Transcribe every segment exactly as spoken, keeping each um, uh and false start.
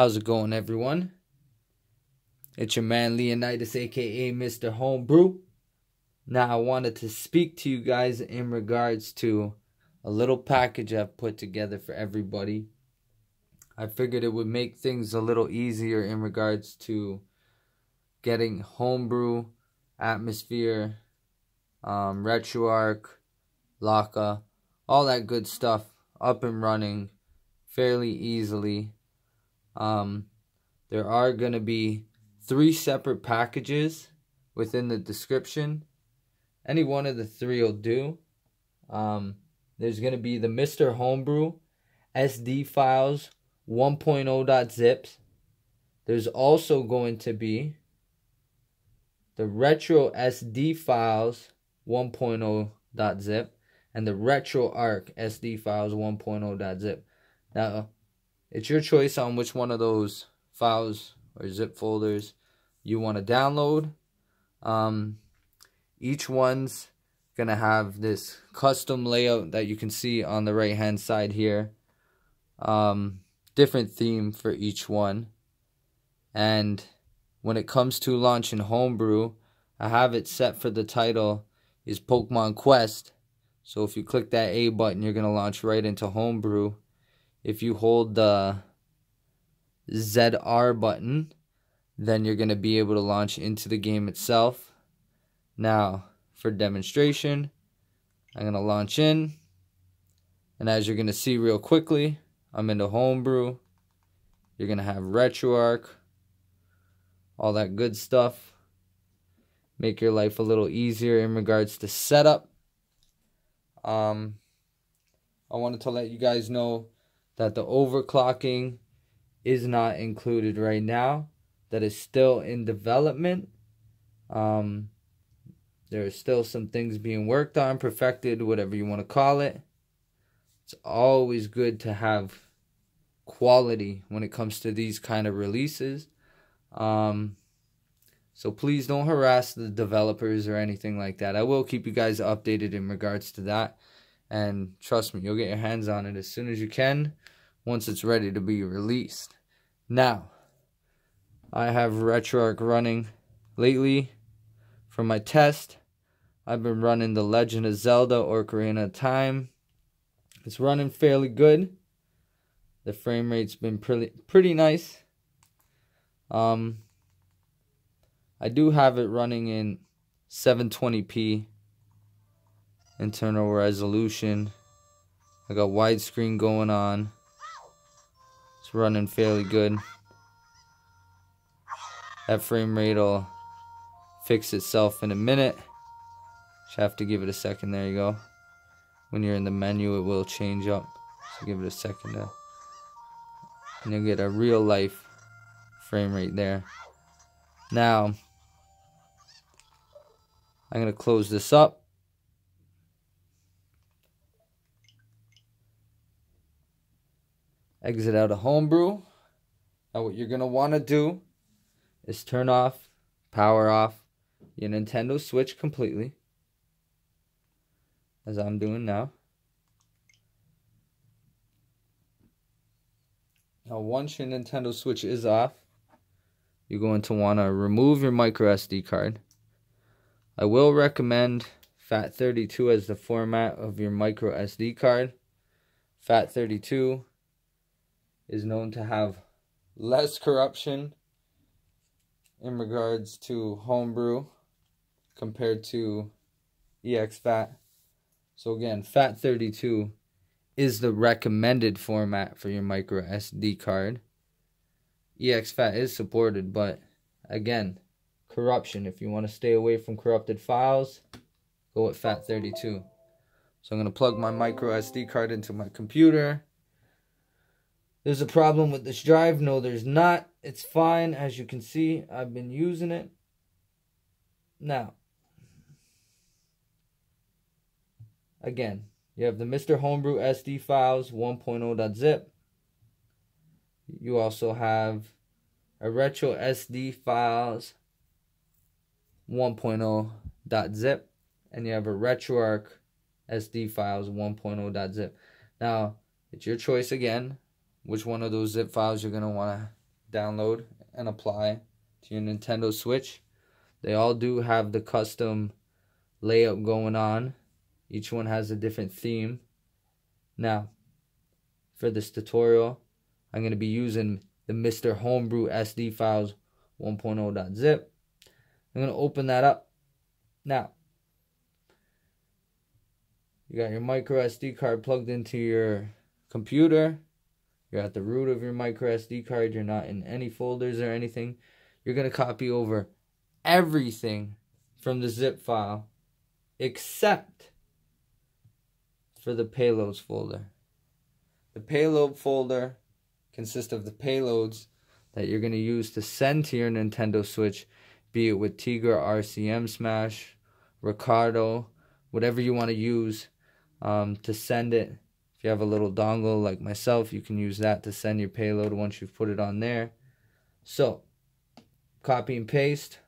How's it going, everyone? It's your man Leonidas, aka Mister Homebrew. Now I wanted to speak to you guys in regards to a little package I've put together for everybody. I figured it would make things a little easier in regards to getting Homebrew, Atmosphere, um, RetroArch, Lakka, all that good stuff up and running fairly easily. Um, there are going to be three separate packages within the description. Any one of the three will do. Um, there's going to be the Mister Homebrew S D Files one point oh.zips. There's also going to be the Retro S D Files one point oh.zip and the RetroArch S D Files one point oh.zip. Now, it's your choice on which one of those files or zip folders you want to download. Um, each one's going to have this custom layout that you can see on the right hand side here. Um, different theme for each one. And when it comes to launching Homebrew, I have it set for the title is Pokemon Quest. So if you click that A button, you're going to launch right into Homebrew. If you hold the Z R button, then you're going to be able to launch into the game itself. Now, for demonstration, I'm going to launch in. And as you're going to see real quickly, I'm into Homebrew. You're going to have RetroArch, all that good stuff. Make your life a little easier in regards to setup. Um, I wanted to let you guys know that the overclocking is not included right now. That is still in development. Um, there are still some things being worked on, perfected, whatever you want to call it. It's always good to have quality when it comes to these kind of releases. Um, so please don't harass the developers or anything like that. I will keep you guys updated in regards to that. And trust me, you'll get your hands on it as soon as you can, once it's ready to be released. Now, I have RetroArch running lately. For my test, I've been running The Legend of Zelda Ocarina of Time. It's running fairly good. The frame rate's been pretty, pretty nice. Um, I do have it running in seven twenty p. Internal resolution. I got widescreen going on. It's running fairly good. That frame rate will fix itself in a minute. Just have to give it a second. There you go. When you're in the menu, it will change up. So give it a second to, and you'll get a real life frame rate there. Now, I'm going to close this up. Exit out of Homebrew. Now what you're going to want to do is turn off, power off your Nintendo Switch completely, as I'm doing now. Now once your Nintendo Switch is off, you're going to want to remove your micro S D card. I will recommend FAT thirty-two as the format of your micro S D card. FAT thirty-two is known to have less corruption in regards to Homebrew compared to EXFAT. So again, FAT thirty-two is the recommended format for your micro S D card. EXFAT is supported, but again, corruption. If you want to stay away from corrupted files, go with FAT thirty-two. So I'm going to plug my micro S D card into my computer. There's a problem with this drive. No, there's not. It's fine. As you can see, I've been using it. Now, again, you have the Mister Homebrew S D Files one point oh.zip. You also have a Retro S D Files one point oh.zip. And you have a RetroArch S D Files one point oh.zip. Now, it's your choice again which one of those zip files you're going to want to download and apply to your Nintendo Switch. They all do have the custom layout going on. Each one has a different theme. Now, for this tutorial, I'm going to be using the Mister Homebrew S D Files one point oh dot zip. I'm going to open that up. Now, you got your micro S D card plugged into your computer. You're at the root of your micro S D card. You're not in any folders or anything. You're going to copy over everything from the zip file except for the payloads folder. The payload folder consists of the payloads that you're going to use to send to your Nintendo Switch, be it with Tegra R C M Smash, Ricardo, whatever you want to use um, to send it. If you have a little dongle like myself, you can use that to send your payload once you've put it on there. So, copy and paste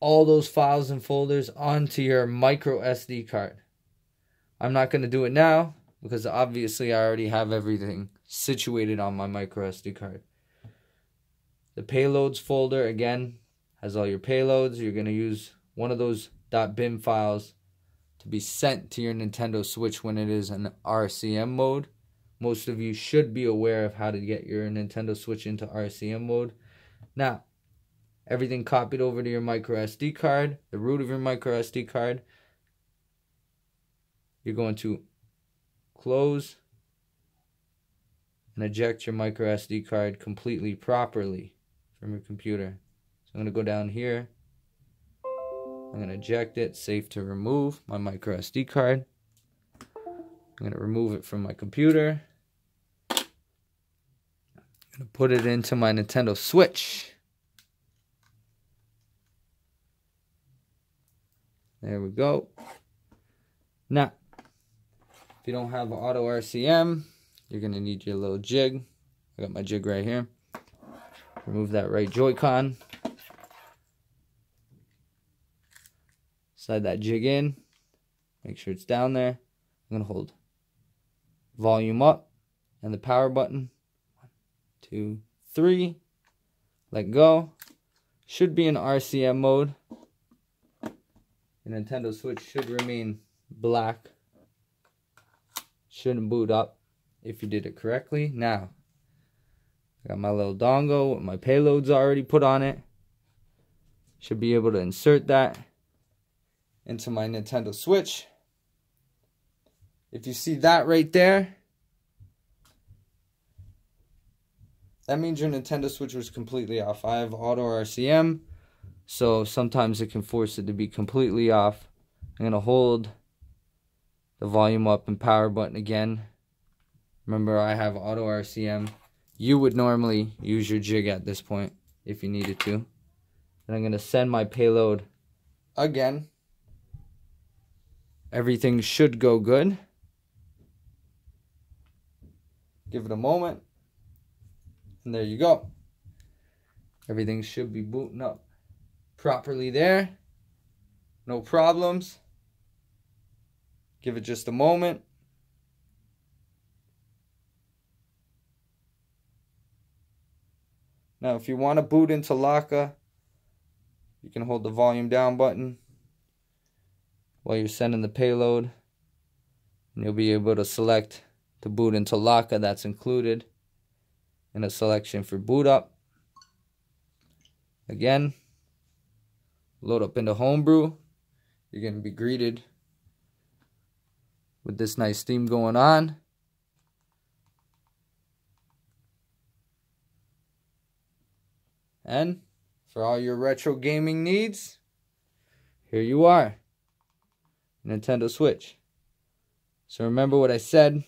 all those files and folders onto your micro S D card. I'm not going to do it now because obviously I already have everything situated on my micro S D card. The payloads folder, again, has all your payloads. You're going to use one of those .bin files to be sent to your Nintendo Switch when it is in R C M mode. Most of you should be aware of how to get your Nintendo Switch into R C M mode. Now, everything copied over to your micro S D card, the root of your micro S D card. You're going to close and eject your micro S D card completely properly from your computer. So I'm going to go down here. I'm going to eject it, save to remove my micro S D card. I'm going to remove it from my computer. I'm going to put it into my Nintendo Switch. There we go. Now, if you don't have auto R C M, you're going to need your little jig. I got my jig right here. Remove that right Joy-Con. Slide that jig in, make sure it's down there. I'm going to hold volume up and the power button. One, two, three. Let go. Should be in R C M mode. The Nintendo Switch should remain black. Shouldn't boot up if you did it correctly. Now, I got my little dongle with my payloads already put on it. Should be able to insert that into my Nintendo Switch. If you see that right there, that means your Nintendo Switch was completely off. I have auto R C M, so sometimes it can force it to be completely off. I'm going to hold the volume up and power button again. Remember, I have auto R C M. You would normally use your jig at this point if you needed to. And I'm going to send my payload again. Everything should go good. Give it a moment. And there you go. Everything should be booting up properly there. No problems. Give it just a moment. Now, if you want to boot into Lakka, you can hold the volume down button while you're sending the payload, and you'll be able to select to boot into Lakka. That's included in a selection for boot up. Again, load up into Homebrew. You're going to be greeted with this nice theme going on. And for all your retro gaming needs, here you are. Nintendo Switch. So remember what I said.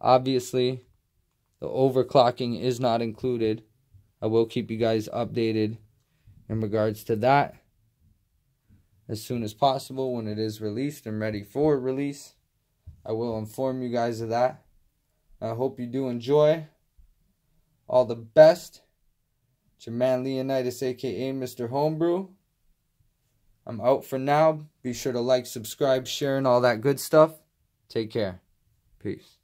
Obviously, the overclocking is not included. I will keep you guys updated in regards to that as soon as possible when it is released and ready for release. I will inform you guys of that. I hope you do enjoy. All the best. It's your man Leonidas, aka Mister Homebrew. I'm out for now. Be sure to like, subscribe, share, and all that good stuff. Take care. Peace.